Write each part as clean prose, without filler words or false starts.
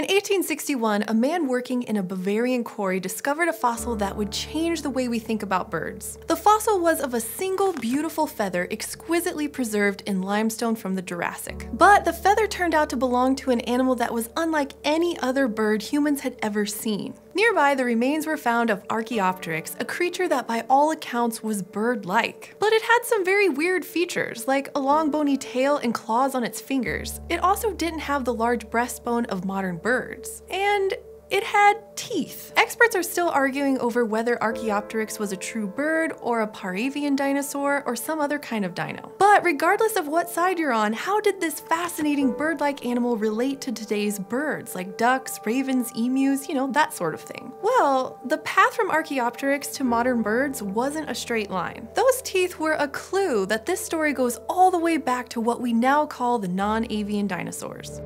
In 1861, a man working in a Bavarian quarry discovered a fossil that would change the way we think about birds. The fossil was of a single beautiful feather exquisitely preserved in limestone from the Jurassic. But the feather turned out to belong to an animal that was unlike any other bird humans had ever seen. Nearby, the remains were found of Archaeopteryx, a creature that by all accounts was bird-like. But it had some very weird features, like a long bony tail and claws on its fingers. It also didn't have the large breastbone of modern birds. And it had teeth. Experts are still arguing over whether Archaeopteryx was a true bird or a Pariavian dinosaur or some other kind of dino. But regardless of what side you're on, how did this fascinating bird-like animal relate to today's birds, like ducks, ravens, emus, you know, that sort of thing? Well, the path from Archaeopteryx to modern birds wasn't a straight line. Those teeth were a clue that this story goes all the way back to what we now call the non-avian dinosaurs.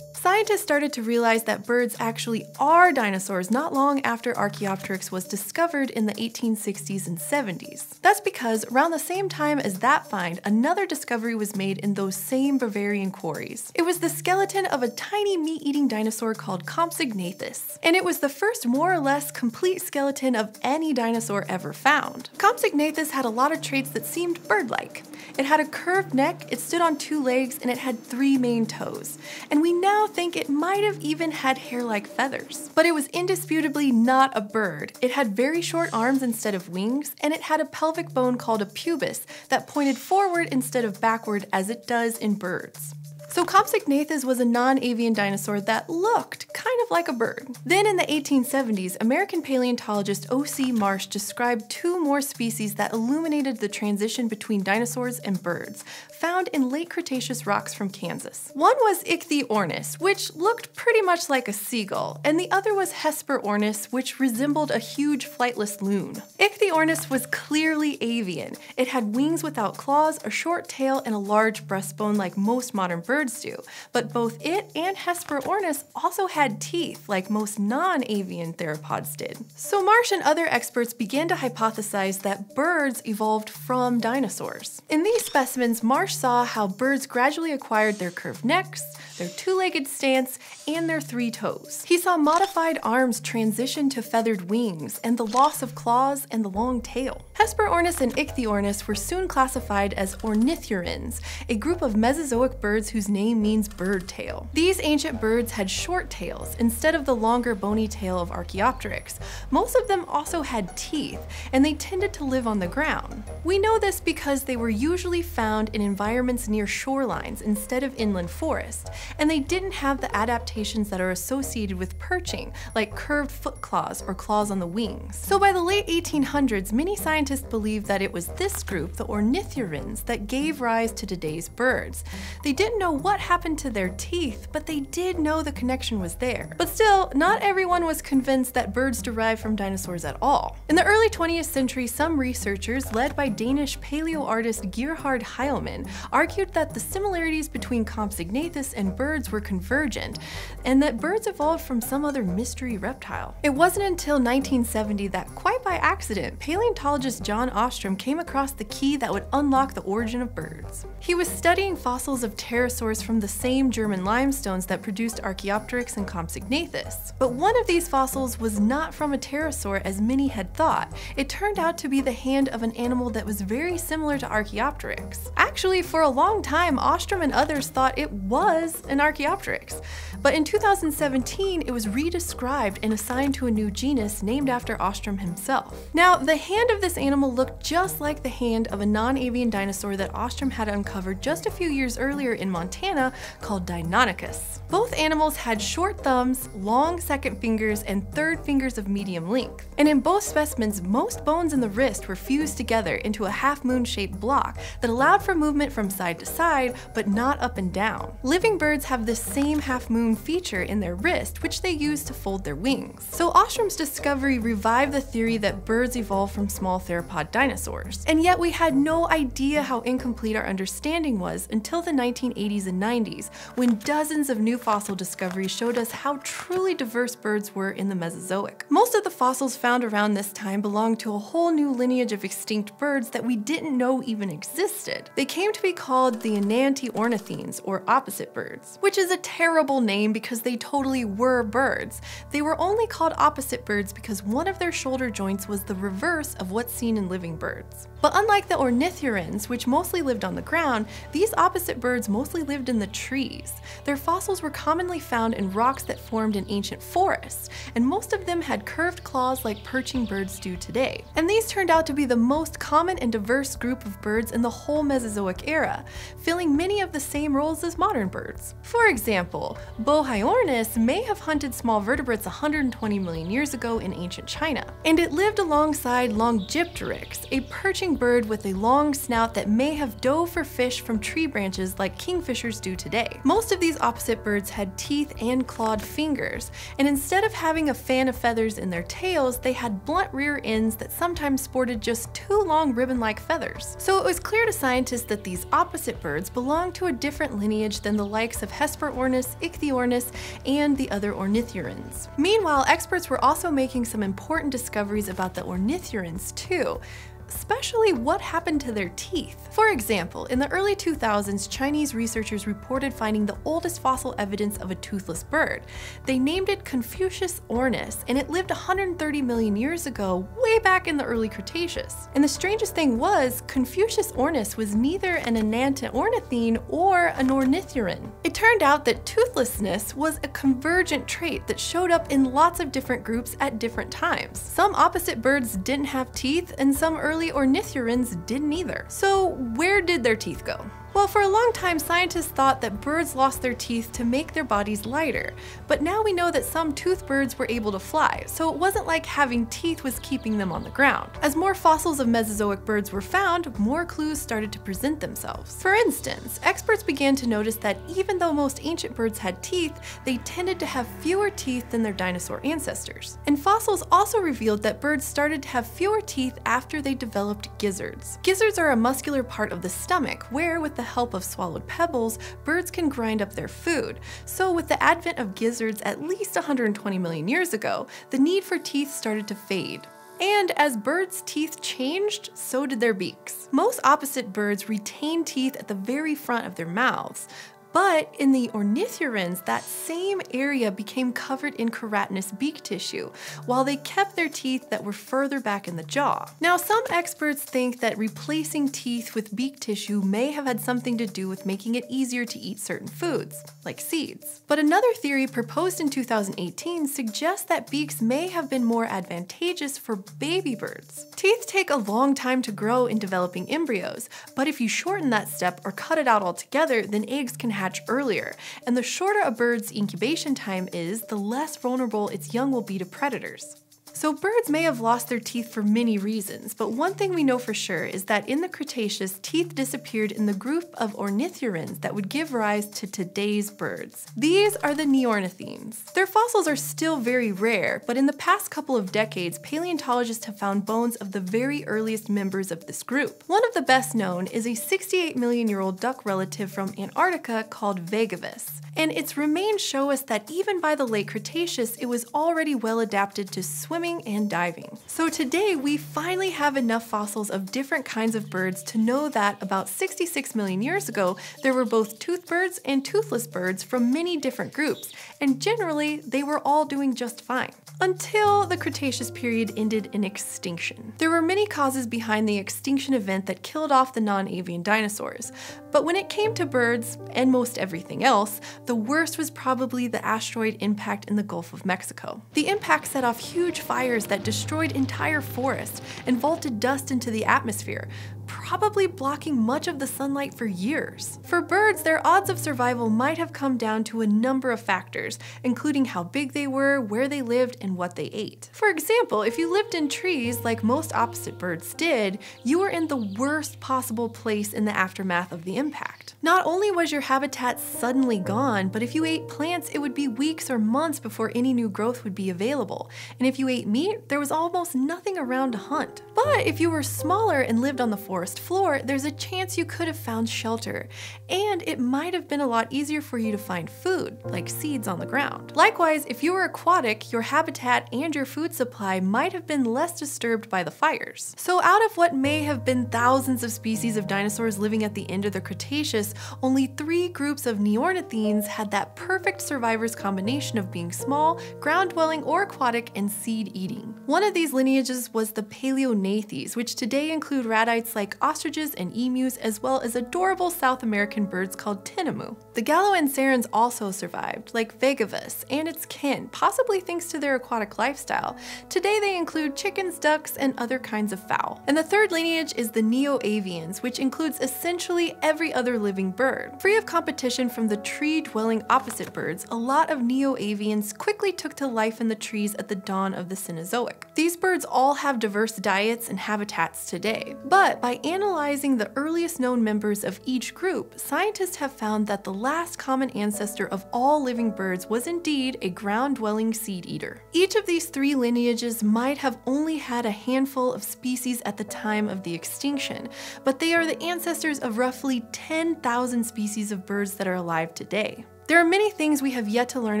Scientists started to realize that birds actually are dinosaurs not long after Archaeopteryx was discovered in the 1860s and 70s. That's because around the same time as that find, another discovery was made in those same Bavarian quarries. It was the skeleton of a tiny meat-eating dinosaur called Compsognathus, and it was the first more or less complete skeleton of any dinosaur ever found. Compsognathus had a lot of traits that seemed bird-like. It had a curved neck, it stood on two legs, and it had three main toes. And we now think it might have even had hair-like feathers. But it was indisputably not a bird. It had very short arms instead of wings, and it had a pelvic bone called a pubis that pointed forward instead of backward as it does in birds. So Compsognathus was a non-avian dinosaur that looked kind of like a bird. Then in the 1870s, American paleontologist O.C. Marsh described two more species that illuminated the transition between dinosaurs and birds, found in late Cretaceous rocks from Kansas. One was Ichthyornis, which looked pretty much like a seagull, and the other was Hesperornis, which resembled a huge flightless loon. Ichthyornis was clearly avian. It had wings without claws, a short tail, and a large breastbone like most modern birds do, but both it and Hesperornis also had teeth, like most non-avian theropods did. So Marsh and other experts began to hypothesize that birds evolved from dinosaurs. In these specimens, Marsh saw how birds gradually acquired their curved necks, their two-legged stance, and their three toes. He saw modified arms transition to feathered wings, and the loss of claws and the long tail. Hesperornis and Ichthyornis were soon classified as Ornithurines, a group of Mesozoic birds whose name means bird tail. These ancient birds had short tails instead of the longer bony tail of Archaeopteryx. Most of them also had teeth, and they tended to live on the ground. We know this because they were usually found in environments near shorelines instead of inland forest, and they didn't have the adaptations that are associated with perching, like curved foot claws or claws on the wings. So by the late 1800s, many scientists believed that it was this group, the Ornithurines, that gave rise to today's birds. They didn't know what happened to their teeth, but they did know the connection was there. But still, not everyone was convinced that birds derived from dinosaurs at all. In the early 20th century, some researchers, led by Danish paleo artist Gerhard Heilmann, argued that the similarities between Compsognathus and birds were convergent, and that birds evolved from some other mystery reptile. It wasn't until 1970 that, quite by accident, paleontologist John Ostrom came across the key that would unlock the origin of birds. He was studying fossils of pterosaurs from the same German limestones that produced Archaeopteryx and Compsognathus. But one of these fossils was not from a pterosaur as many had thought. It turned out to be the hand of an animal that was very similar to Archaeopteryx. Actually, for a long time, Ostrom and others thought it was an Archaeopteryx. But in 2017, it was redescribed and assigned to a new genus named after Ostrom himself. Now, the hand of this animal looked just like the hand of a non-avian dinosaur that Ostrom had uncovered just a few years earlier in Montana called Deinonychus. Both animals had short thumbs, long second fingers, and third fingers of medium length. And in both specimens, most bones in the wrist were fused together into a half-moon-shaped block that allowed for movement from side to side, but not up and down. Living birds have this same half-moon feature in their wrist, which they use to fold their wings. So Ostrom's discovery revived the theory that birds evolved from small theropod dinosaurs. And yet we had no idea how incomplete our understanding was until the 1980s and 90s, when dozens of new fossil discoveries showed us how truly diverse birds were in the Mesozoic. Most of the fossils found around this time belonged to a whole new lineage of extinct birds that we didn't know even existed. They came to be called the Enantiornithines, or opposite birds, which is a terrible name because they totally were birds. They were only called opposite birds because one of their shoulder joints was the reverse of what's seen in living birds. But unlike the Ornithurines, which mostly lived on the ground, these opposite birds mostly lived in the trees. Their fossils were commonly found in rocks that formed in ancient forests, and most of them had curved claws like perching birds do today. And these turned out to be the most common and diverse group of birds in the whole Mesozoic era, filling many of the same roles as modern birds. For example, Bohaiornis may have hunted small vertebrates 120 million years ago in ancient China, and it lived alongside Longipteryx, a perching bird with a long snout that may have dove for fish from tree branches like kingfishers do today. Most of these opposite birds had teeth and clawed fingers, and instead of having a fan of feathers in their tails, they had blunt rear ends that sometimes sported just two long ribbon-like feathers. So it was clear to scientists that these opposite birds belonged to a different lineage than the likes of Hesperornis, Ichthyornis, and the other Ornithurines. Meanwhile, experts were also making some important discoveries about the Ornithurines too, especially what happened to their teeth. For example, in the early 2000s, Chinese researchers reported finding the oldest fossil evidence of a toothless bird. They named it Confuciusornis, and it lived 130 million years ago, way back in the early Cretaceous. And the strangest thing was, Confuciusornis was neither an enantiornithine or an ornithurin. It turned out that toothlessness was a convergent trait that showed up in lots of different groups at different times. Some opposite birds didn't have teeth, and some early Ornithurines didn't either. So where did their teeth go? Well, for a long time, scientists thought that birds lost their teeth to make their bodies lighter, but now we know that some toothed birds were able to fly, so it wasn't like having teeth was keeping them on the ground. As more fossils of Mesozoic birds were found, more clues started to present themselves. For instance, experts began to notice that even though most ancient birds had teeth, they tended to have fewer teeth than their dinosaur ancestors. And fossils also revealed that birds started to have fewer teeth after they developed gizzards. Gizzards are a muscular part of the stomach where, with the help of swallowed pebbles, birds can grind up their food. So with the advent of gizzards at least 120 million years ago, the need for teeth started to fade. And as birds' teeth changed, so did their beaks. Most opposite birds retain teeth at the very front of their mouths. But in the Ornithurines, that same area became covered in keratinous beak tissue, while they kept their teeth that were further back in the jaw. Now, some experts think that replacing teeth with beak tissue may have had something to do with making it easier to eat certain foods, like seeds. But another theory proposed in 2018 suggests that beaks may have been more advantageous for baby birds. Teeth take a long time to grow in developing embryos, but if you shorten that step or cut it out altogether, then eggs can hatch earlier, and the shorter a bird's incubation time is, the less vulnerable its young will be to predators. So birds may have lost their teeth for many reasons, but one thing we know for sure is that in the Cretaceous, teeth disappeared in the group of Ornithurines that would give rise to today's birds. These are the Neornithines. Their fossils are still very rare, but in the past couple of decades, paleontologists have found bones of the very earliest members of this group. One of the best known is a 68 million year old duck relative from Antarctica called Vegavis, and its remains show us that even by the late Cretaceous, it was already well adapted to swimming and diving. So today we finally have enough fossils of different kinds of birds to know that about 66 million years ago, there were both toothed birds and toothless birds from many different groups, and generally they were all doing just fine. Until the Cretaceous period ended in extinction. There were many causes behind the extinction event that killed off the non-avian dinosaurs, but when it came to birds, and most everything else, the worst was probably the asteroid impact in the Gulf of Mexico. The impact set off huge fires that destroyed entire forests and vaulted dust into the atmosphere, probably blocking much of the sunlight for years. For birds, their odds of survival might have come down to a number of factors, including how big they were, where they lived, and what they ate. For example, if you lived in trees like most opposite birds did, you were in the worst possible place in the aftermath of the impact. Not only was your habitat suddenly gone, but if you ate plants, it would be weeks or months before any new growth would be available. And if you ate meat, there was almost nothing around to hunt. But if you were smaller and lived on the forest floor, there's a chance you could have found shelter, and it might have been a lot easier for you to find food, like seeds on the ground. Likewise, if you were aquatic, your habitat and your food supply might have been less disturbed by the fires. So out of what may have been thousands of species of dinosaurs living at the end of the Cretaceous, only three groups of Neornithines had that perfect survivor's combination of being small, ground-dwelling or aquatic, and seed-eating. One of these lineages was the paleognathes, which today include ratites like ostriches and emus, as well as adorable South American birds called tinamou. The Galloanserans also survived, like Vegavis and its kin, possibly thanks to their aquatic lifestyle. Today they include chickens, ducks, and other kinds of fowl. And the third lineage is the Neoavians, which includes essentially every other living bird. Free of competition from the tree-dwelling opposite birds, a lot of Neoavians quickly took to life in the trees at the dawn of the Cenozoic. These birds all have diverse diets and habitats today, but by analyzing the earliest known members of each group, scientists have found that the last common ancestor of all living birds was indeed a ground-dwelling seed eater. Each of these three lineages might have only had a handful of species at the time of the extinction, but they are the ancestors of roughly 10,000 species of birds that are alive today. There are many things we have yet to learn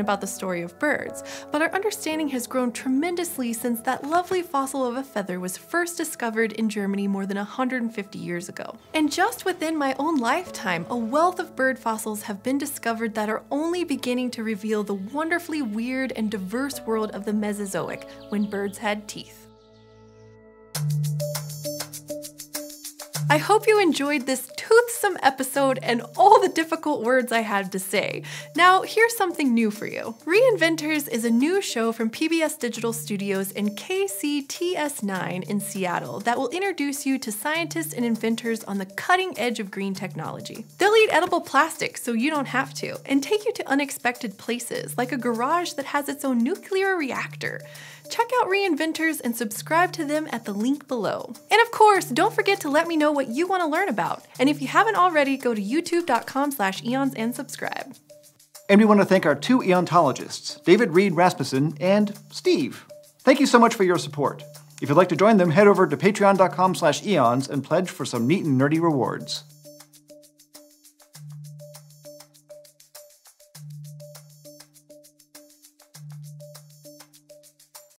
about the story of birds, but our understanding has grown tremendously since that lovely fossil of a feather was first discovered in Germany more than 150 years ago. And just within my own lifetime, a wealth of bird fossils have been discovered that are only beginning to reveal the wonderfully weird and diverse world of the Mesozoic, when birds had teeth. I hope you enjoyed this toothsome episode and all the difficult words I had to say. Now, here's something new for you. reInventors is a new show from PBS Digital Studios and KCTS9 in Seattle that will introduce you to scientists and inventors on the cutting edge of green technology. They'll eat edible plastic so you don't have to, and take you to unexpected places, like a garage that has its own nuclear reactor. Check out reInventors and subscribe to them at the link below. And of course, don't forget to let me know what you want to learn about. And if you haven't already, go to youtube.com/eons and subscribe. And we want to thank our two eontologists, David Reed Rasmussen and Steve. Thank you so much for your support. If you'd like to join them, head over to patreon.com/eons and pledge for some neat and nerdy rewards.